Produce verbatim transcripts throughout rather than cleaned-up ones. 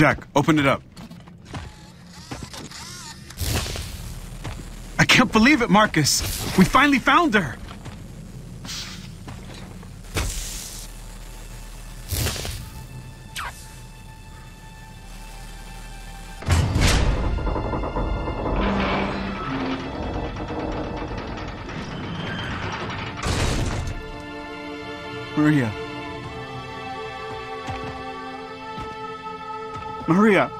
Jack, open it up. I can't believe it, Marcus. We finally found her. Maria. Maria.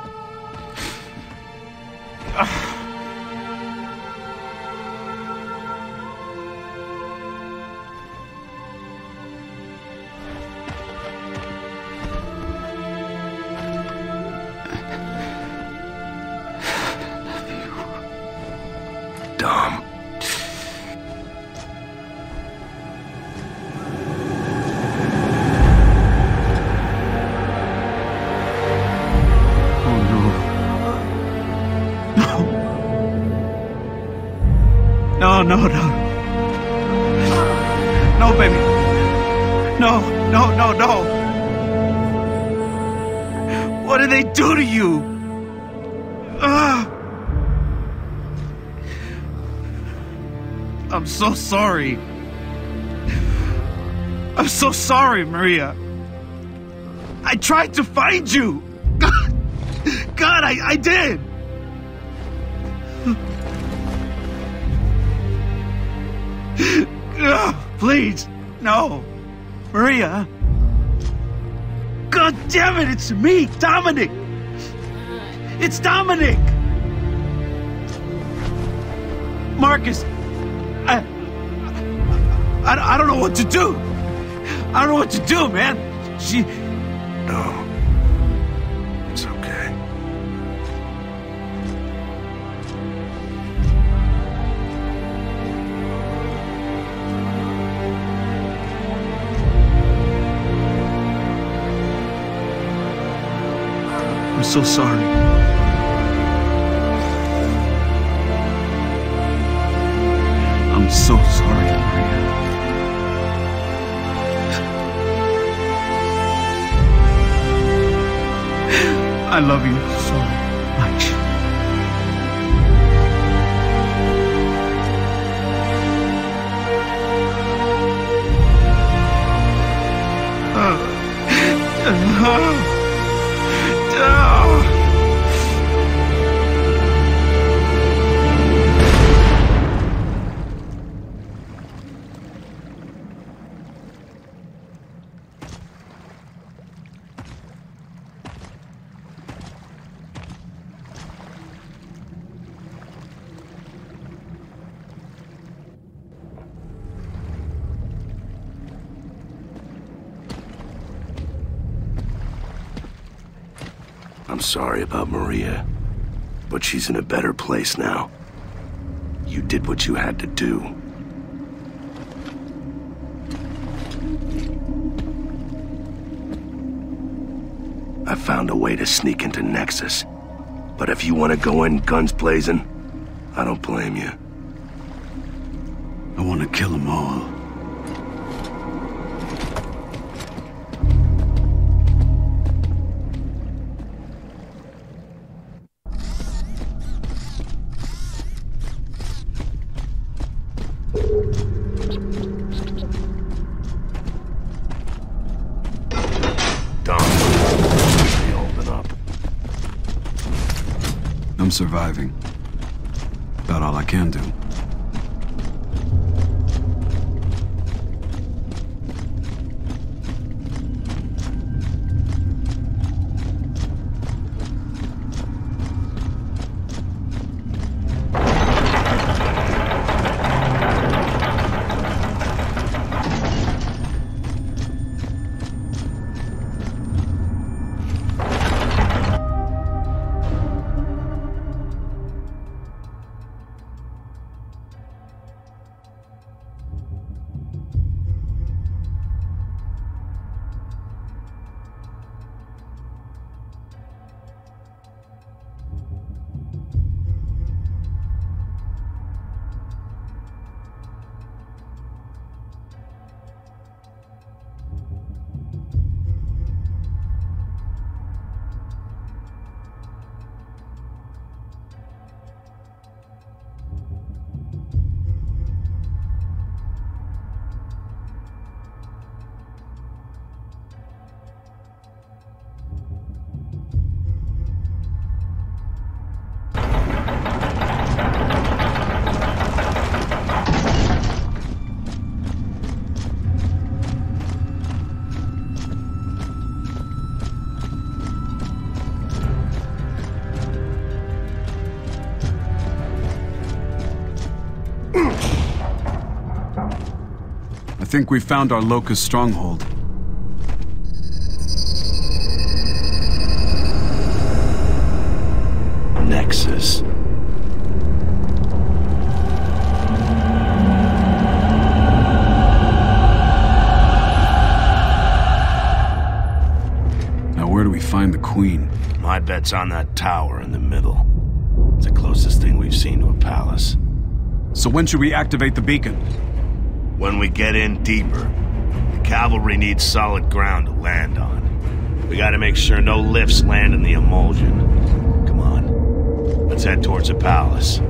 No, no, no, baby, no, no, no, no. What did they do to you? Uh, I'm so sorry. I'm so sorry, Maria. I tried to find you. God, God, I, I did. Please, no. Maria. God damn it, it's me, Dominic. It's Dominic. Marcus, I, I, I don't know what to do. I don't know what to do, man. She... No. It's okay. I'm so sorry. I'm so sorry, Maria. I love you so much. Uh, uh, I'm sorry about Maria, but she's in a better place now. You did what you had to do. I found a way to sneak into Nexus, but if you want to go in guns blazing, I don't blame you. I want to kill them all. I'm surviving. About all I can do. think we found our Locust stronghold. Nexus. Now where do we find the Queen? My bet's on that tower in the middle. It's the closest thing we've seen to a palace. So when should we activate the beacon? When we get in deeper. The cavalry needs solid ground to land on. We gotta make sure no lifts land in the emulsion. Come on. Let's head towards the palace.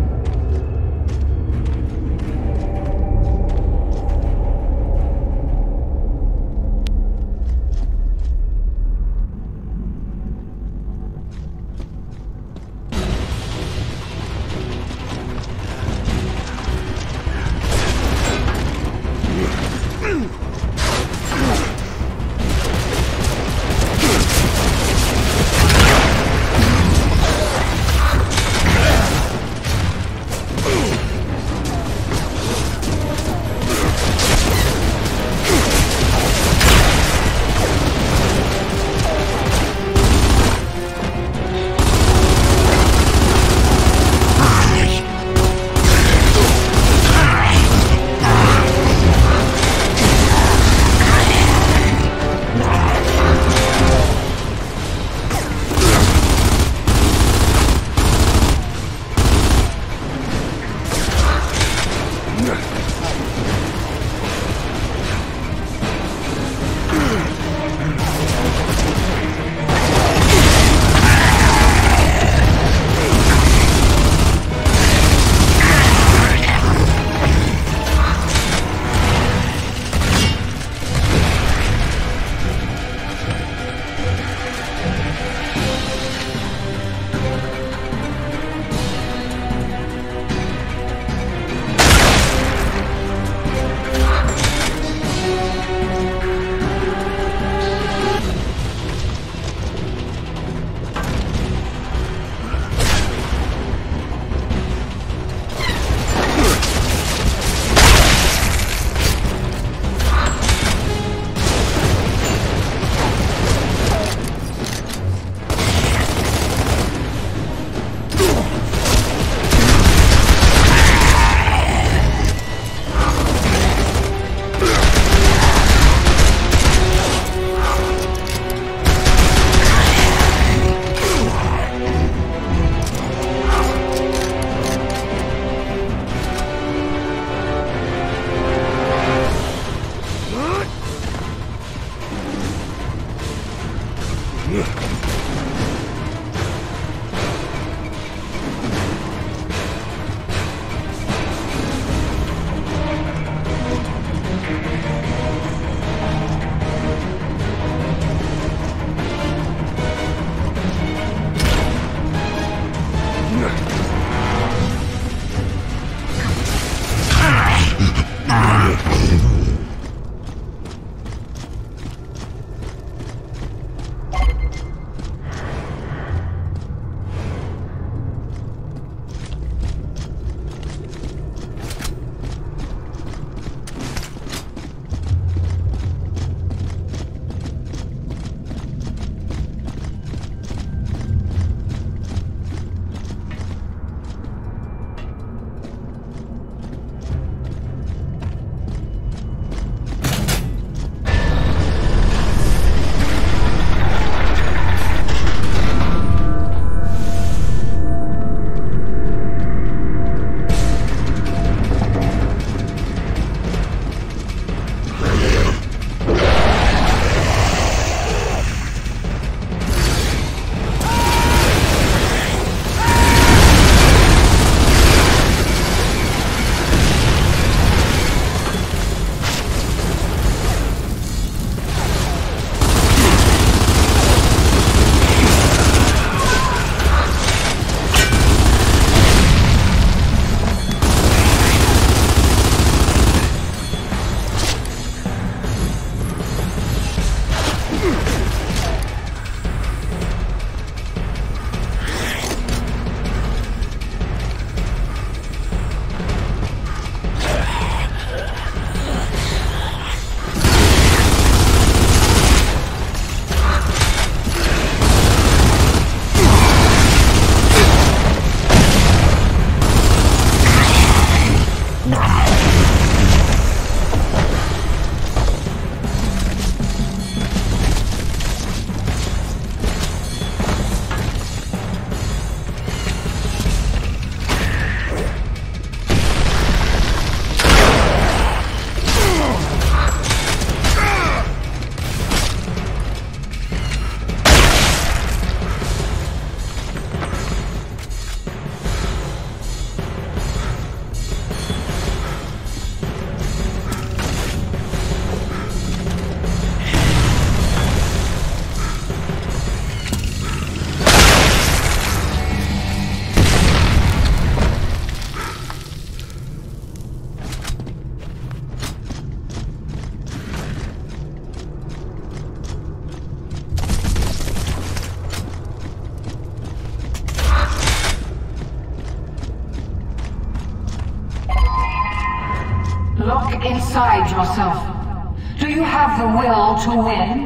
Decide yourself. Do you have the will to win?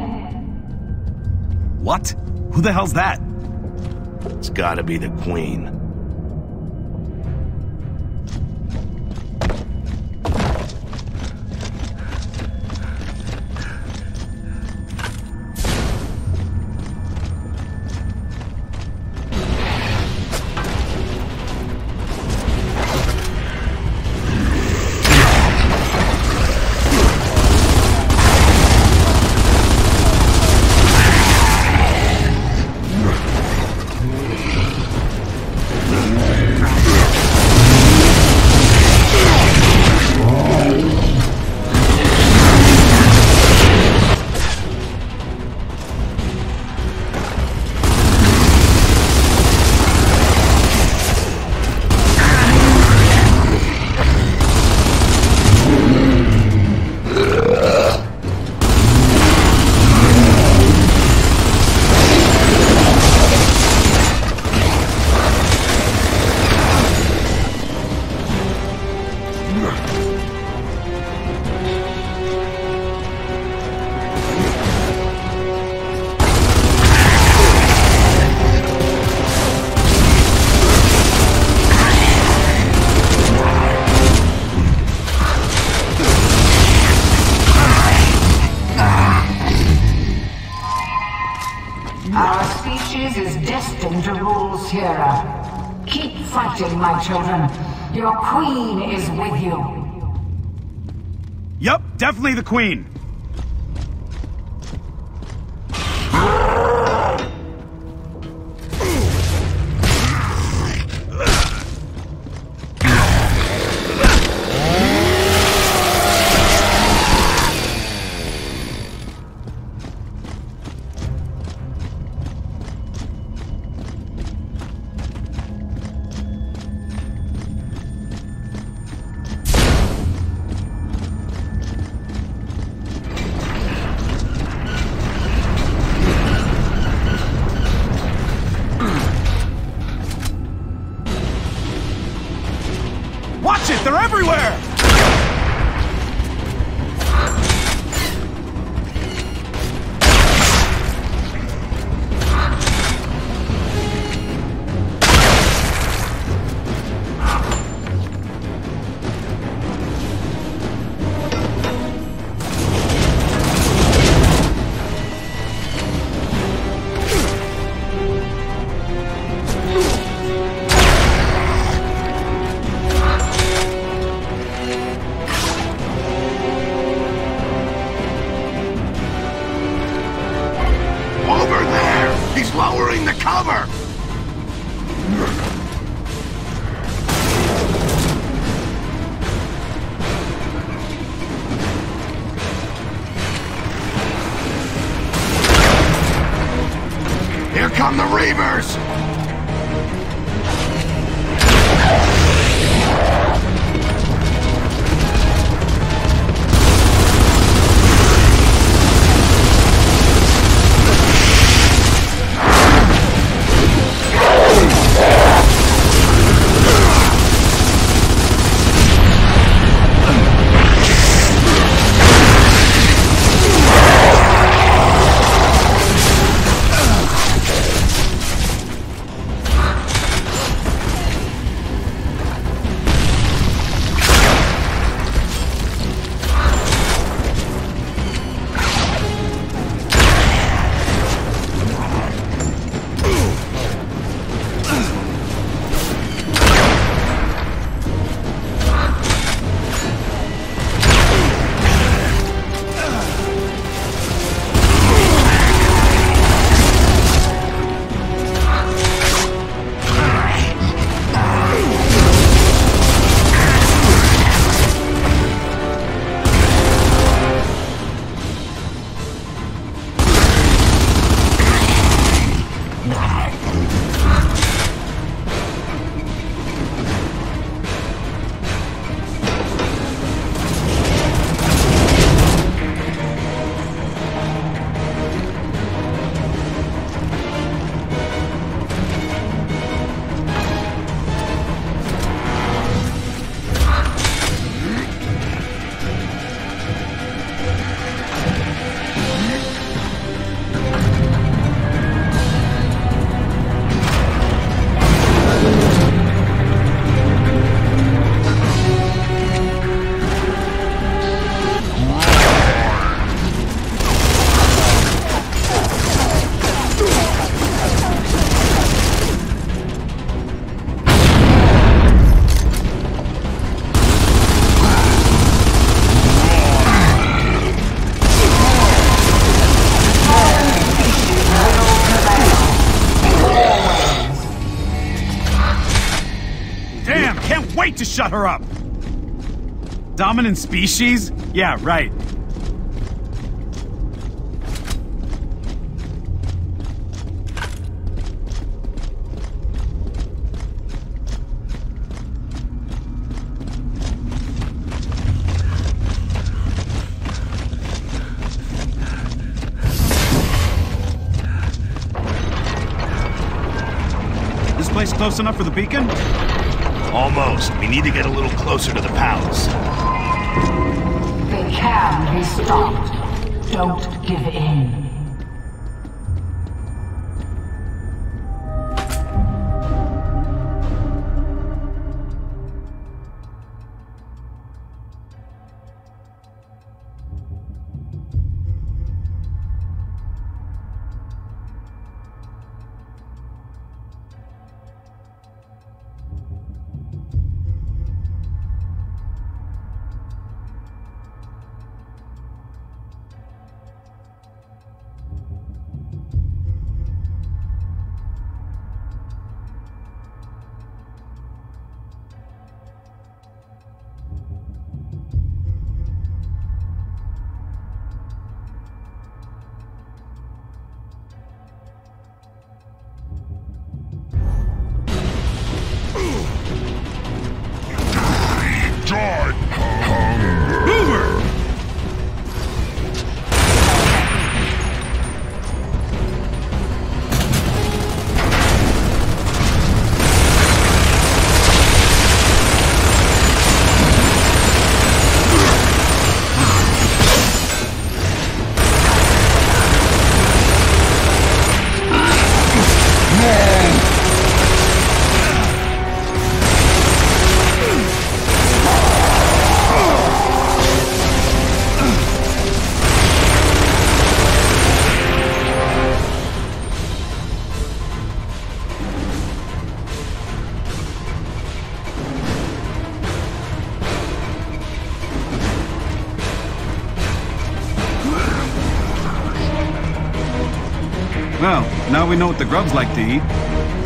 What? Who the hell's that? It's gotta be the Queen. My children, your queen is with you. Yep, definitely the queen. Come the Reavers! wait to shut her up! Dominant species? Yeah, right. This place close enough for the beacon? Almost. We need to get a little closer to the palace. They can be stopped. Don't give in. Well, now we know what the grubs like to eat.